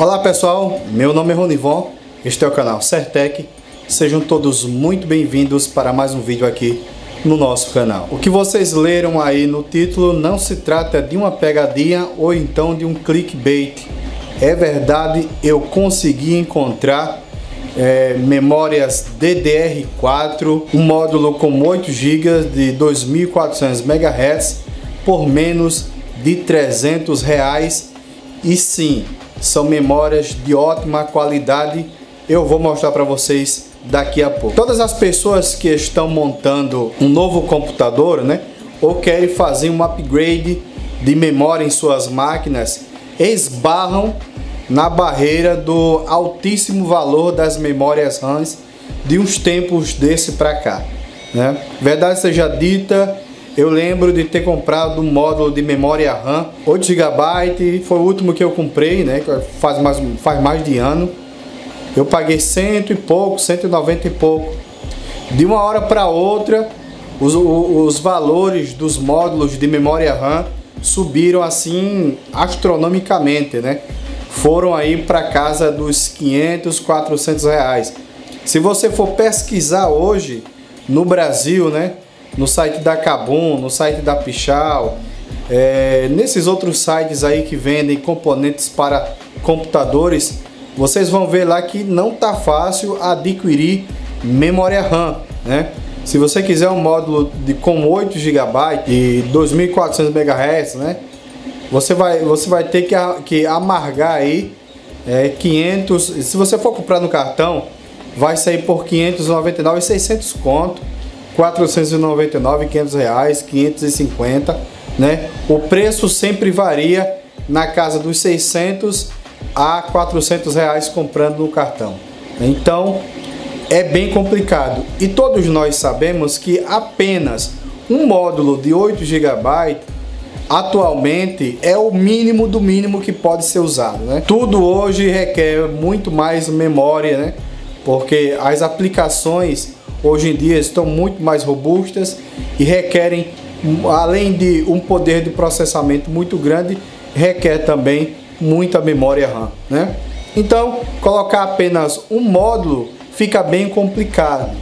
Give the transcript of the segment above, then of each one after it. Olá pessoal, meu nome é Ronivon, este é o canal Sertec. Sejam todos muito bem-vindos para mais um vídeo aqui no nosso canal. O que vocês leram aí no título não se trata de uma pegadinha ou então de um clickbait. É verdade, eu consegui encontrar memórias DDR4, um módulo com 8 GB de 2400 MHz por menos de R$300. E sim, são memórias de ótima qualidade. Eu vou mostrar para vocês daqui a pouco. Todas as pessoas que estão montando um novo computador, né, ou querem fazer um upgrade de memória em suas máquinas, esbarram na barreira do altíssimo valor das memórias RAM de uns tempos desse para cá, né? Verdade seja dita, eu lembro de ter comprado um módulo de memória RAM 8 GB, foi o último que eu comprei, né? Faz mais de ano. Eu paguei 190 e pouco. De uma hora para outra, os valores dos módulos de memória RAM subiram assim astronomicamente, né? Foram aí para casa dos 500, 400 reais. Se você for pesquisar hoje no Brasil, né, no site da Kabum, no site da Pichau, nesses outros sites aí que vendem componentes para computadores, vocês vão ver lá que não tá fácil adquirir memória RAM, né? Se você quiser um módulo com 8 GB e 2400 MHz, né, você vai ter que amargar aí 500. Se você for comprar no cartão, vai sair por 599 e 600 conto, 499, 500 reais, 550, né? O preço sempre varia na casa dos 600 a 400 reais comprando no cartão. Então é bem complicado, e todos nós sabemos que apenas um módulo de 8 GB atualmente é o mínimo do mínimo que pode ser usado, né? Tudo hoje requer muito mais memória, né? Porque as aplicações hoje em dia estão muito mais robustas e requerem, além de um poder de processamento muito grande, requer também muita memória RAM, né? Então, colocar apenas um módulo fica bem complicado,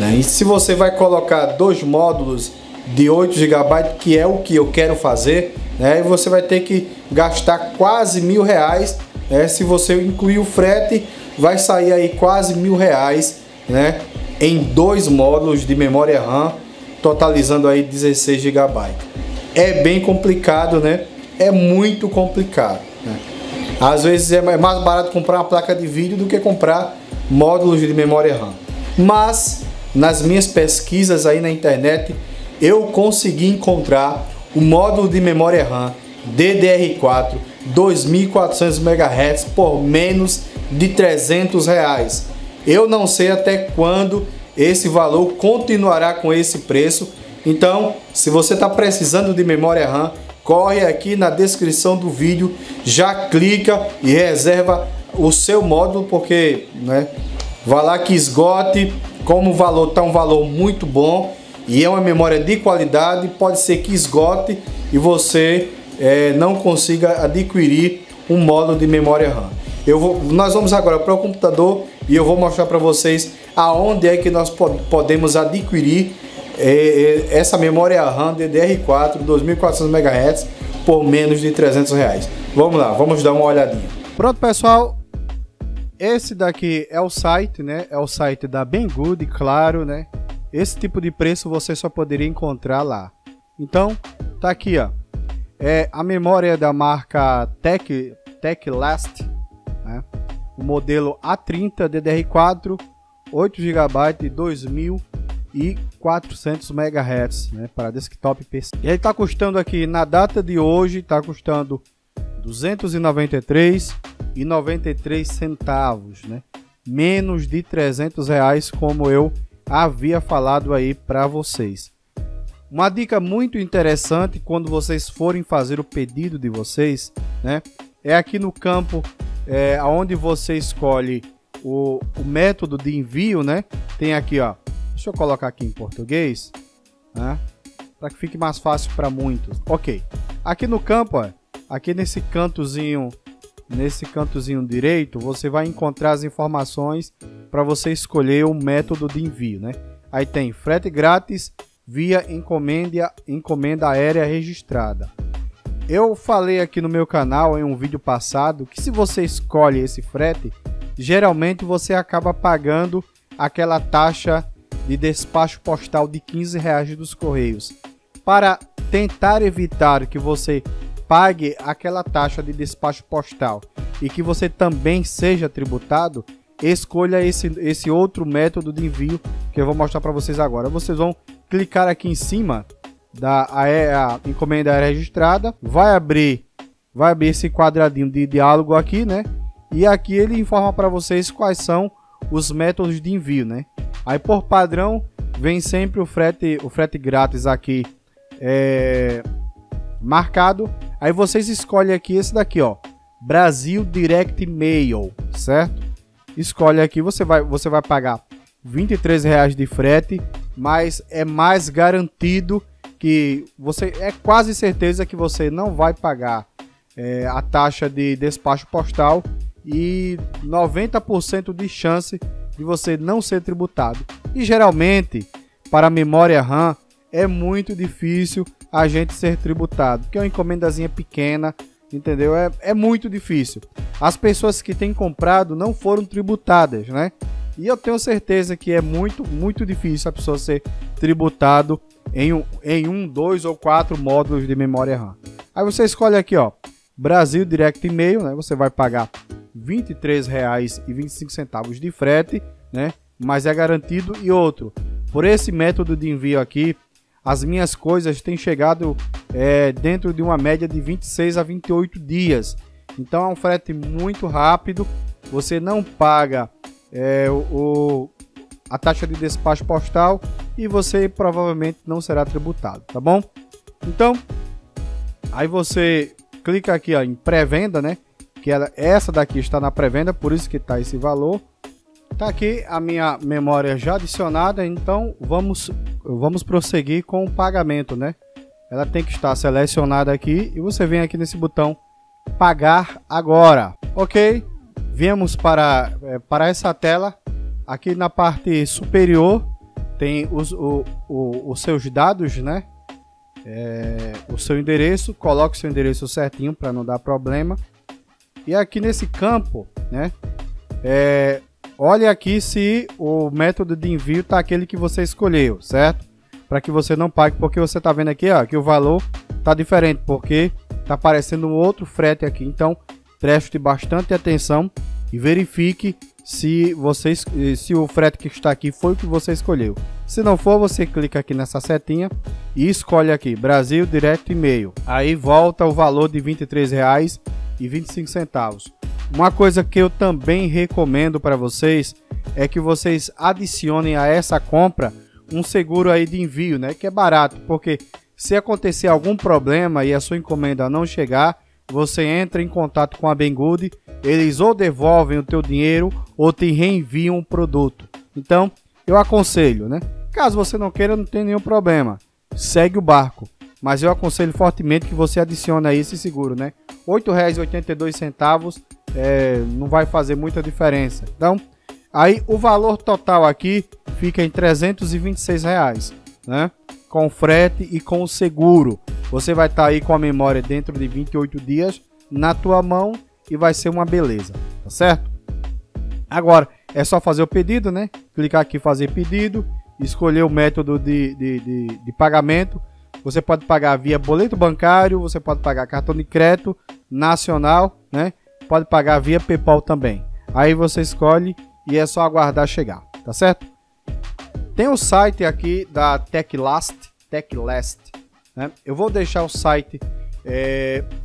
né? E se você vai colocar dois módulos de 8 GB, que é o que eu quero fazer, né, e você vai ter que gastar quase R$1.000, né? Se você incluir o frete, vai sair aí quase R$1.000, né, em dois módulos de memória RAM, totalizando aí 16 GB. É bem complicado, né? É muito complicado, né? Às vezes é mais barato comprar uma placa de vídeo do que comprar módulos de memória RAM. Mas nas minhas pesquisas aí na internet, eu consegui encontrar o módulo de memória RAM DDR4 2400 MHz por menos de R$300. Eu não sei até quando esse valor continuará com esse preço. Então, se você está precisando de memória RAM, corre aqui na descrição do vídeo, já clica e reserva o seu módulo, porque, né, vai lá que esgote. Como o valor está um valor muito bom e é uma memória de qualidade, pode ser que esgote e você não consiga adquirir um módulo de memória RAM. Nós vamos agora para o computador e eu vou mostrar para vocês aonde é que nós podemos adquirir essa memória RAM DDR4 2400 MHz por menos de R$300. Vamos lá, vamos dar uma olhadinha. Pronto pessoal, esse daqui é o site, né? É o site da Banggood, claro, né? Esse tipo de preço você só poderia encontrar lá. Então tá aqui, ó, a memória da marca Teclast, né? O modelo A30 DDR4 8 GB, 2400 MHz, né, para desktop e PC. E ele está custando aqui na data de hoje, está custando R$293,93, né, menos de R$300, como eu havia falado aí para vocês. Uma dica muito interessante quando vocês forem fazer o pedido de vocês, né, é aqui no campo onde você escolhe o método de envio, né? Tem aqui, ó, deixa eu colocar aqui em português, né, para que fique mais fácil para muitos. Ok, aqui no campo, ó, aqui nesse cantozinho nesse cantozinho direito, você vai encontrar as informações para você escolher o método de envio, né? Aí tem frete grátis via encomenda aérea registrada. Eu falei aqui no meu canal em um vídeo passado que se você escolhe esse frete, geralmente você acaba pagando aquela taxa de despacho postal de R$15 dos Correios. Para tentar evitar que você pague aquela taxa de despacho postal e que você também seja tributado, escolha esse outro método de envio que eu vou mostrar para vocês agora. Vocês vão clicar aqui em cima da a encomenda aérea registrada, vai abrir esse quadradinho de diálogo aqui, né? E aqui ele informa para vocês quais são os métodos de envio, né? Aí por padrão vem sempre o frete grátis aqui marcado. Aí vocês escolhem aqui esse daqui, ó, Brasil Direct Mail, certo? Escolhe aqui, você vai pagar R$23 de frete, mas é mais garantido que você é quase certeza que você não vai pagar a taxa de despacho postal e 90% de chance de você não ser tributado. E geralmente, para a memória RAM, é muito difícil a gente ser tributado, porque é uma encomendazinha pequena, entendeu? É muito difícil. As pessoas que têm comprado não foram tributadas, né? E eu tenho certeza que é muito difícil a pessoa ser tributado em um, dois ou quatro módulos de memória RAM. Aí você escolhe aqui, ó, Brasil Direct Mail, né? Você vai pagar R$23,25 de frete, né? Mas é garantido. E outro, por esse método de envio aqui, as minhas coisas têm chegado dentro de uma média de 26 a 28 dias. Então é um frete muito rápido. Você não paga a taxa de despacho postal e você provavelmente não será tributado, tá bom? Então, aí você clica aqui, ó, em pré-venda, né? Que essa daqui está na pré-venda, por isso que está esse valor. Tá aqui a minha memória já adicionada, então vamos prosseguir com o pagamento, né? Ela tem que estar selecionada aqui e você vem aqui nesse botão pagar agora, ok? Viemos para essa tela. Aqui na parte superior tem os seus dados, né? O seu endereço, coloque o seu endereço certinho para não dar problema. E aqui nesse campo, né? Olha aqui se o método de envio tá aquele que você escolheu, certo? Para que você não pague, porque você tá vendo aqui, ó, que o valor tá diferente, porque tá aparecendo um outro frete aqui. Então, preste bastante atenção e verifique se o frete que está aqui foi o que você escolheu. Se não for, você clica aqui nessa setinha e escolhe aqui Brasil Direct Mail. Aí volta o valor de R$23,25. Uma coisa que eu também recomendo para vocês é que vocês adicionem a essa compra um seguro aí de envio, né? Que é barato, porque se acontecer algum problema e a sua encomenda não chegar, você entra em contato com a Banggood, eles ou devolvem o teu dinheiro ou te reenviam o produto. Então, eu aconselho, né? Caso você não queira, não tem nenhum problema. Segue o barco. Mas eu aconselho fortemente que você adicione aí esse seguro, né? R$ 8,82 não vai fazer muita diferença. Então, aí o valor total aqui fica em R$326, né? Com frete e com seguro. Você vai estar aí com a memória dentro de 28 dias na tua mão e vai ser uma beleza, tá certo? Agora, é só fazer o pedido, né? Clicar aqui fazer pedido, escolher o método de pagamento. Você pode pagar via boleto bancário, você pode pagar cartão de crédito nacional, né? Pode pagar via PayPal também. Aí você escolhe e é só aguardar chegar, tá certo? Tem o site aqui da Teclast, né? Eu vou deixar o site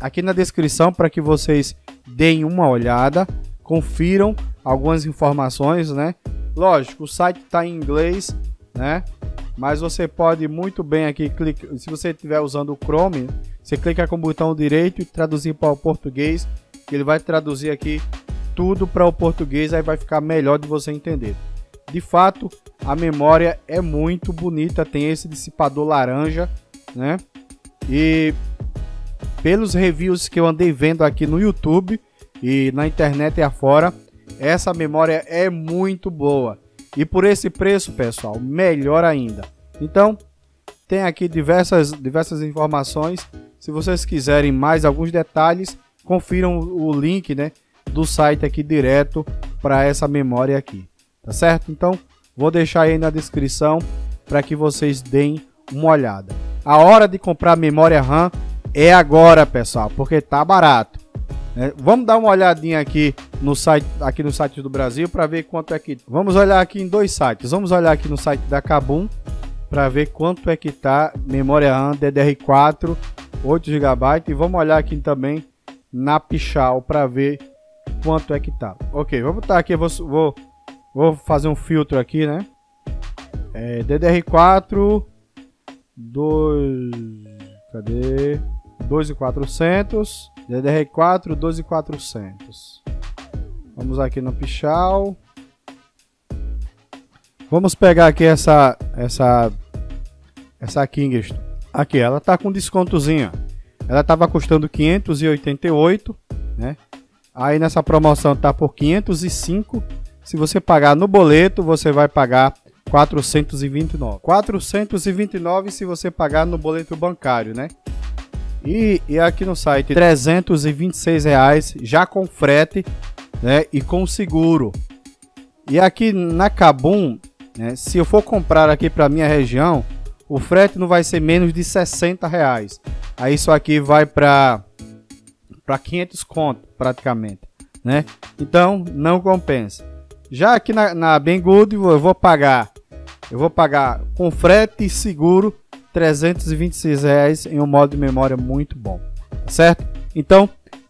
aqui na descrição para que vocês deem uma olhada, confiram algumas informações, né? Lógico, o site está em inglês, né? Mas você pode muito bem aqui, se você estiver usando o Chrome, você clica com o botão direito e traduzir para o português, que ele vai traduzir aqui tudo para o português, aí vai ficar melhor de você entender. De fato, a memória é muito bonita, tem esse dissipador laranja, né? E pelos reviews que eu andei vendo aqui no YouTube, e na internet e afora, essa memória é muito boa. E por esse preço, pessoal, melhor ainda. Então, tem aqui diversas informações. Se vocês quiserem mais alguns detalhes, confiram o link, né, do site aqui direto para essa memória aqui, tá certo? Então, vou deixar aí na descrição para que vocês deem uma olhada. A hora de comprar memória RAM é agora, pessoal, porque tá barato. Vamos dar uma olhadinha aqui no site do Brasil para ver quanto é que... Vamos olhar aqui em dois sites. Vamos olhar aqui no site da Kabum para ver quanto é que tá memória RAM DDR4 8 GB, e vamos olhar aqui também na Pichau para ver quanto é que tá. Ok, vou botar aqui, vou fazer um filtro aqui, né? É, DDR4 2, cadê? 2400 DDR4 12400. Vamos aqui no Pichau. Vamos pegar aqui essa Kingston. Aqui ela tá com descontozinho. Ela tava custando 588, né? Aí nessa promoção tá por 505. Se você pagar no boleto, você vai pagar 429. 429 se você pagar no boleto bancário, né? E aqui no site R$326 já com frete, né, e com seguro. E aqui na Kabum, né, se eu for comprar aqui para minha região, o frete não vai ser menos de R$60. Aí isso aqui vai para 500 conto praticamente, né? Então não compensa. Já aqui na Banggood eu vou pagar com frete e seguro R$326 em um modo de memória muito bom, tá certo? Então,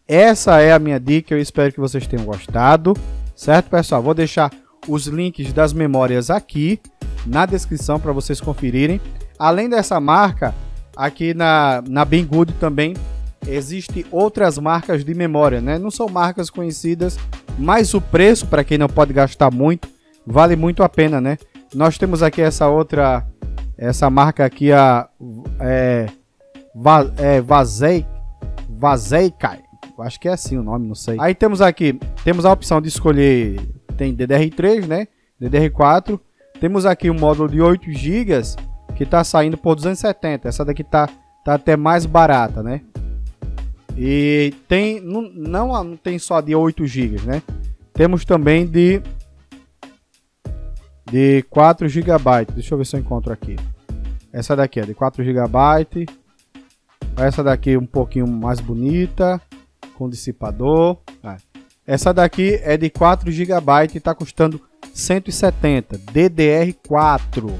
essa é a minha dica, eu espero que vocês tenham gostado, certo, pessoal? Vou deixar os links das memórias aqui na descrição para vocês conferirem. Além dessa marca, aqui na Banggood também existem outras marcas de memória, né? Não são marcas conhecidas, mas o preço, para quem não pode gastar muito, vale muito a pena, né? Nós temos aqui essa marca aqui, Vaseky, acho que é assim o nome, não sei. Aí temos a opção de escolher, tem DDR3, né, DDR4, temos aqui um módulo de 8 GB que tá saindo por 270, essa daqui tá até mais barata, né, e tem, não tem só de 8 GB, né, temos também de 4 GB, deixa eu ver se eu encontro aqui. Essa daqui é de 4 GB. Essa daqui é um pouquinho mais bonita, com dissipador. Essa daqui é de 4 GB e está custando 170. DDR4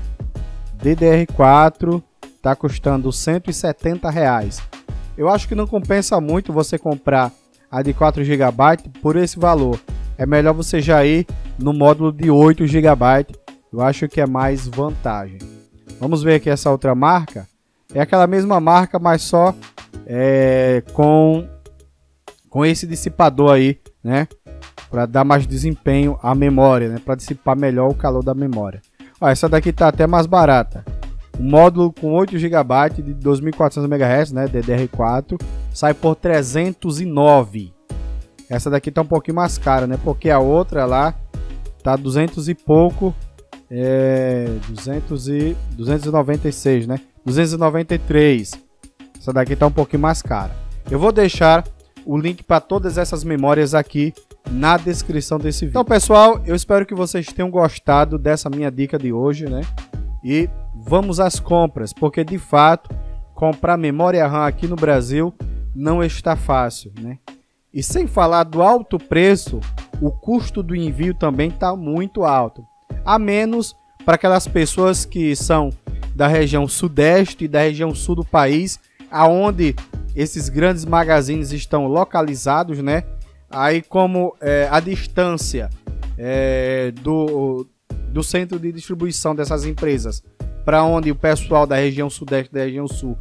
está custando R$170. Eu acho que não compensa muito você comprar a de 4 GB por esse valor. É melhor você já ir no módulo de 8 GB, eu acho que é mais vantagem. Vamos ver aqui essa outra marca, é aquela mesma marca, mas só com esse dissipador aí, né, para dar mais desempenho à memória, né, para dissipar melhor o calor da memória. Ó, essa daqui tá até mais barata, o módulo com 8 GB de 2400 MHz, né, DDR4, sai por 309. Essa daqui tá um pouquinho mais cara, né? Porque a outra lá tá 200 e pouco, 296, né? 293. Essa daqui tá um pouquinho mais cara. Eu vou deixar o link para todas essas memórias aqui na descrição desse vídeo. Então, pessoal, eu espero que vocês tenham gostado dessa minha dica de hoje, né? E vamos às compras, porque de fato comprar memória RAM aqui no Brasil não está fácil, né? E sem falar do alto preço, o custo do envio também está muito alto. A menos para aquelas pessoas que são da região sudeste e da região sul do país, aonde esses grandes magazines estão localizados, né? Aí como a distância do centro de distribuição dessas empresas para onde o pessoal da região sudeste e da região sul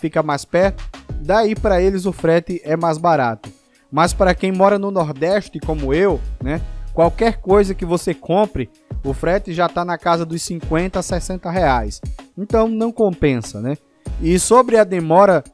fica mais perto, daí para eles o frete é mais barato. Mas para quem mora no Nordeste, como eu, né, qualquer coisa que você compre, o frete já está na casa dos 50 a 60 reais. Então não compensa, né? E sobre a demora,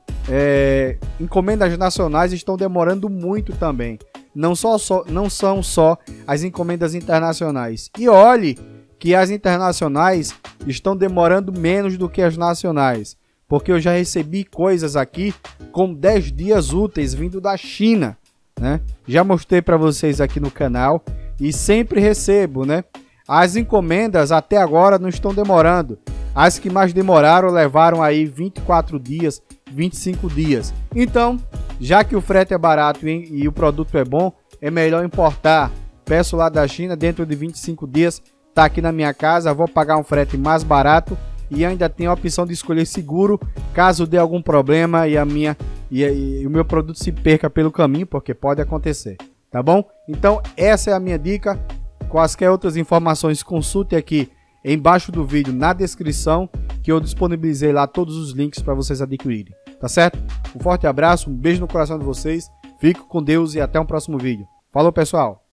encomendas nacionais estão demorando muito também. não são só as encomendas internacionais. E olhe que as internacionais estão demorando menos do que as nacionais, porque eu já recebi coisas aqui com 10 dias úteis vindo da China, né? Já mostrei para vocês aqui no canal e sempre recebo, né? As encomendas até agora não estão demorando. As que mais demoraram levaram aí 24 dias, 25 dias. Então, já que o frete é barato e o produto é bom, é melhor importar. Peço lá da China, dentro de 25 dias tá aqui na minha casa, vou pagar um frete mais barato e ainda tem a opção de escolher seguro caso dê algum problema e o meu produto se perca pelo caminho, porque pode acontecer, tá bom? Então essa é a minha dica. Quaisquer outras informações consulte aqui embaixo do vídeo na descrição, que eu disponibilizei lá todos os links para vocês adquirirem, tá certo? Um forte abraço, um beijo no coração de vocês, fico com Deus e até um próximo vídeo. Falou, pessoal!